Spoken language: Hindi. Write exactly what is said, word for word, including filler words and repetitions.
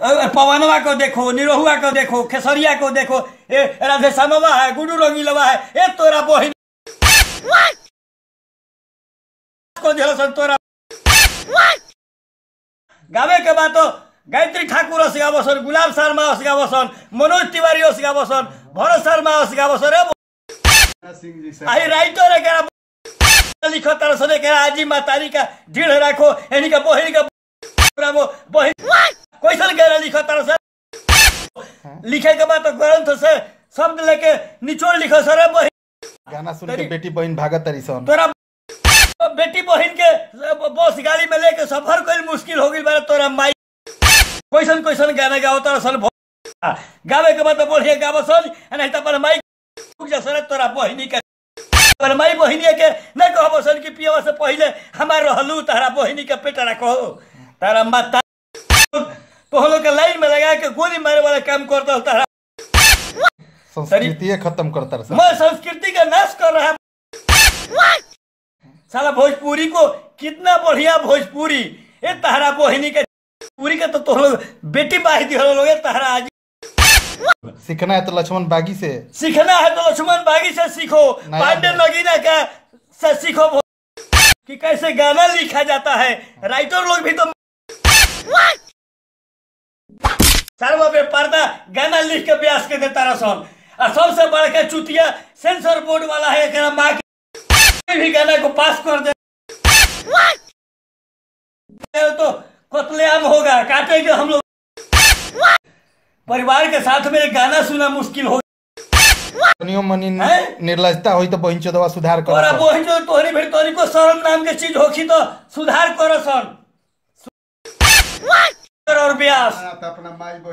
पवनवा को देखो, निरोहुआ को देखो, खेसरिया को देखो, ए राधे श्यामवा है, गुडू रंगीलवा है, ए तोरा बहिन को झलसन तोरा गावे के बाद तो गायत्री ठाकुर हस गावसन, गुलाब शर्मा हस गावसन, मनोज तिवारी हस गावसन, भरत शर्मा हस गावसन। सिंह जी सर आई राइटर के लिखो तरह से के आजी मातारी का ढीढ़ राखो, यानी का बहिन का बहिन क्वेश्चन के लिखो तरह से लिखे के बाद तो ग्रंथ से शब्द लेके निचोड़ लिखो सर। बहिन गाना सुन के बेटी बहिन भागत तारी सन, तोरा बेटी बहिन के बस गाड़ी में लेके सफर कोई मुश्किल हो गई बारे, तोरा माई क्वेश्चन क्वेश्चन गाना गाओ तारा सन। गावे के बाद तो बोलिए गावसन, नहीं तो पर माई सर तोरा बहिनी के पर माई बहिनी के न कहबो सन कि पियवा से पहले हमार रहलू, तारा बहिनी के पेटा रखो, तारा माता तोहलो के लाइन में लगा के गोली मारे वाला काम करता तारा संस्कृति खत्म करता सर। मैं संस्कृति का नाश कर रहा साला भोजपुरी को, कितना बढ़िया भोजपुरी ए तहरा बहिनी के पूरी के तो तोहलो बेटी बाही दिहलो लोगे तहरा। आज सीखना है तो लक्ष्मण बागी से सीखना है तो लक्ष्मण बागी से सीखो, पांडे लगीना का से सीखो कि कैसे गाना लिखा जाता है। राइटर लोग भी तो सर्व बेपर्दा गाना लिख के ब्यास के देता रसन, और सबसे बढ़ के चुतिया सेंसर बोर्ड वाला है एकरा मां के भी गाना को पास कर दे तो कत्लेआम होगा, काटेंगे हम लोग। परिवार के साथ में गाना सुना मुश्किल हो मनी निर्लजता होई तो बहिनचोदवा सुधार कर। तोरा बहिनचो तोहरी भेट तोरी को शर्म नाम के चीज होखी तो सुधार कर सन और ब्यास अपना माई बहिन।